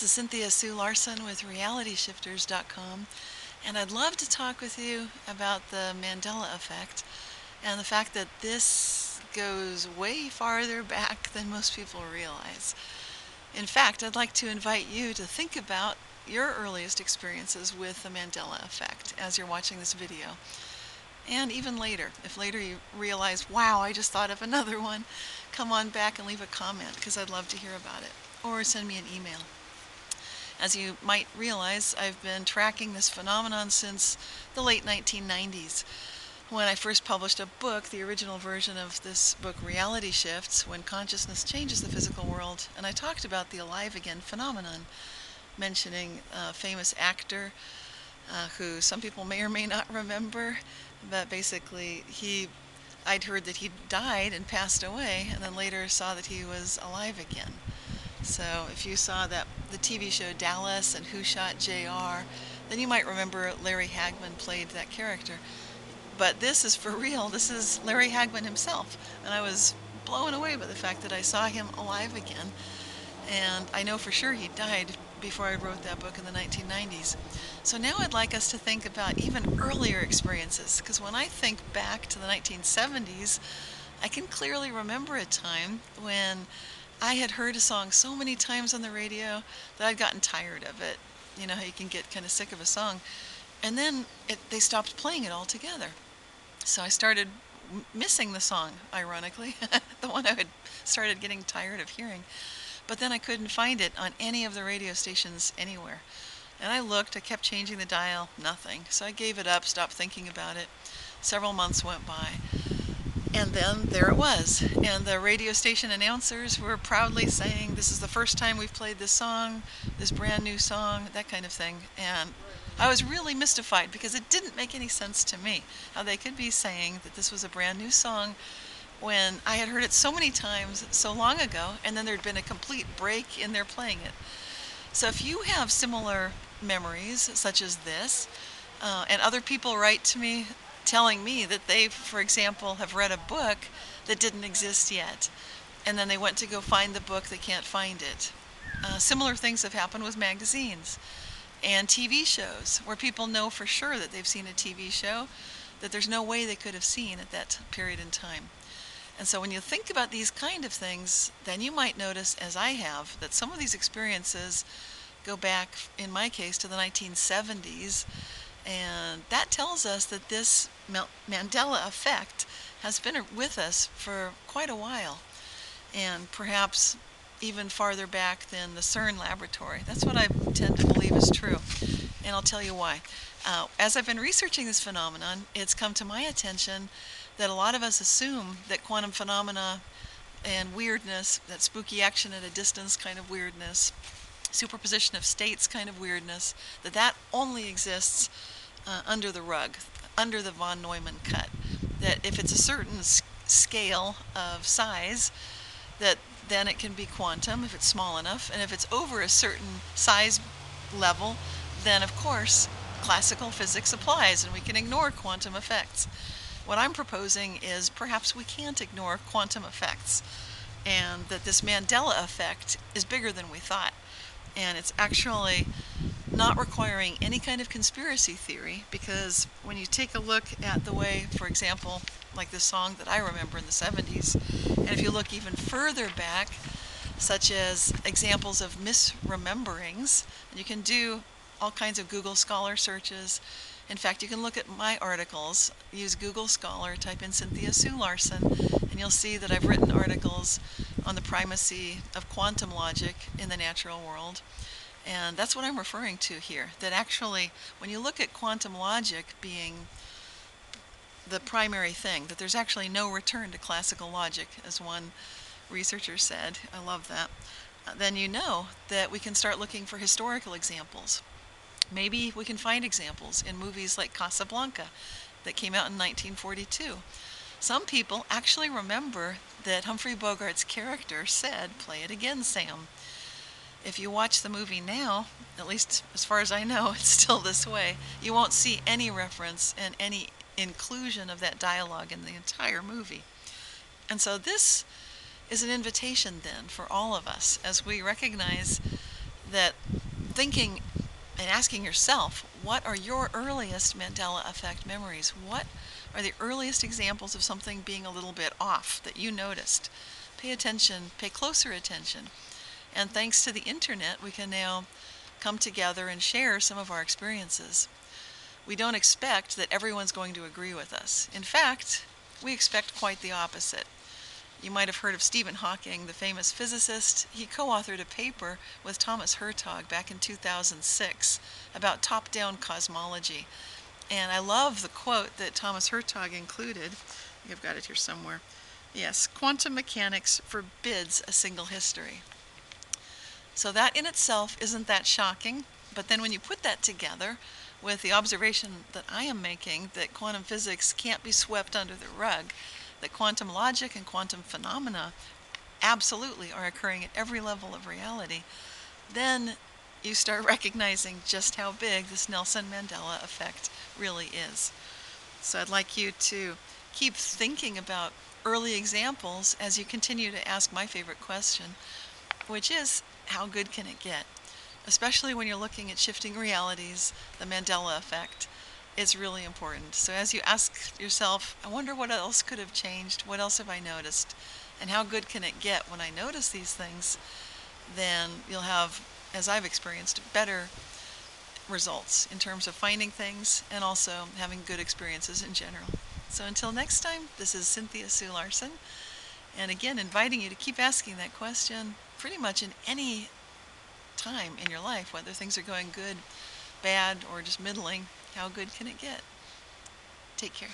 This is Cynthia Sue Larson with RealityShifters.com, and I'd love to talk with you about the Mandela Effect and the fact that this goes way farther back than most people realize. In fact, I'd like to invite you to think about your earliest experiences with the Mandela Effect as you're watching this video. And even later, if later you realize, wow, I just thought of another one, come on back and leave a comment because I'd love to hear about it, or send me an email. As you might realize, I've been tracking this phenomenon since the late 1990s, when I first published a book, the original version of this book, Reality Shifts, When Consciousness Changes the Physical World, and I talked about the Alive Again phenomenon, mentioning a famous actor who some people may or may not remember, but basically I'd heard that he died and passed away, and then later saw that he was alive again. So if you saw that the TV show Dallas and Who Shot J.R., then you might remember Larry Hagman played that character. But this is for real. This is Larry Hagman himself. And I was blown away by the fact that I saw him alive again. And I know for sure he died before I wrote that book in the 1990s. So now I'd like us to think about even earlier experiences, because when I think back to the 1970s, I can clearly remember a time when I had heard a song so many times on the radio that I'd gotten tired of it. You know how you can get kind of sick of a song. And then they stopped playing it altogether. So I started missing the song, ironically, the one I had started getting tired of hearing. But then I couldn't find it on any of the radio stations anywhere. And I looked, I kept changing the dial, nothing. So I gave it up, stopped thinking about it. Several months went by. And then there it was, and the radio station announcers were proudly saying, this is the first time we've played this song, this brand new song, that kind of thing. And I was really mystified because it didn't make any sense to me how they could be saying that this was a brand new song when I had heard it so many times so long ago, and then there'd been a complete break in their playing it. So if you have similar memories such as this, and other people write to me telling me that they, for example, have read a book that didn't exist yet, and then they went to go find the book, they can't find it. Similar things have happened with magazines and TV shows, where people know for sure that they've seen a TV show that there's no way they could have seen at that period in time. And so when you think about these kind of things, then you might notice, as I have, that some of these experiences go back, in my case, to the 1970s, and that tells us that this Mandela effect has been with us for quite a while, and perhaps even farther back than the CERN laboratory. That's what I tend to believe is true, and I'll tell you why. As I've been researching this phenomenon, it's come to my attention that a lot of us assume that quantum phenomena and weirdness, that spooky action at a distance kind of weirdness, superposition of states kind of weirdness, that only exists under the rug, under the von Neumann cut. That if it's a certain scale of size, that then it can be quantum if it's small enough, and if it's over a certain size level, then of course classical physics applies and we can ignore quantum effects. What I'm proposing is perhaps we can't ignore quantum effects, and that this Mandela effect is bigger than we thought. And it's actually not requiring any kind of conspiracy theory, because when you take a look at the way, for example, like the song that I remember in the 70s, and if you look even further back, such as examples of misrememberings, and you can do all kinds of Google Scholar searches. In fact, you can look at my articles, use Google Scholar, type in Cynthia Sue Larson, and you'll see that I've written articles on the primacy of quantum logic in the natural world. And that's what I'm referring to here, that actually when you look at quantum logic being the primary thing, that there's actually no return to classical logic, as one researcher said. I love that. Then you know that we can start looking for historical examples. Maybe we can find examples in movies like Casablanca that came out in 1942. Some people actually remember that Humphrey Bogart's character said, "Play it again, Sam." If you watch the movie now, at least as far as I know, it's still this way, you won't see any reference and any inclusion of that dialogue in the entire movie. And so this is an invitation then for all of us, as we recognize that thinking and asking yourself, what are your earliest Mandela effect memories? What are the earliest examples of something being a little bit off that you noticed? Pay attention, pay closer attention. And thanks to the internet, we can now come together and share some of our experiences. We don't expect that everyone's going to agree with us. In fact, we expect quite the opposite. You might have heard of Stephen Hawking, the famous physicist. He co-authored a paper with Thomas Hertog back in 2006 about top-down cosmology. And I love the quote that Thomas Hertog included. I think I've got it here somewhere. Yes, quantum mechanics forbids a single history. So that in itself isn't that shocking, but then when you put that together with the observation that I am making that quantum physics can't be swept under the rug, that quantum logic and quantum phenomena absolutely are occurring at every level of reality, then you start recognizing just how big this Nelson Mandela effect really is. So I'd like you to keep thinking about early examples as you continue to ask my favorite question, which is, how good can it get? Especially when you're looking at shifting realities, the Mandela effect is really important. So as you ask yourself, I wonder what else could have changed, what else have I noticed, and how good can it get when I notice these things, then you'll have, as I've experienced, better results in terms of finding things and also having good experiences in general. So until next time, this is Cynthia Sue Larson, and again, inviting you to keep asking that question pretty much in any time in your life, whether things are going good, bad, or just middling. How good can it get? Take care.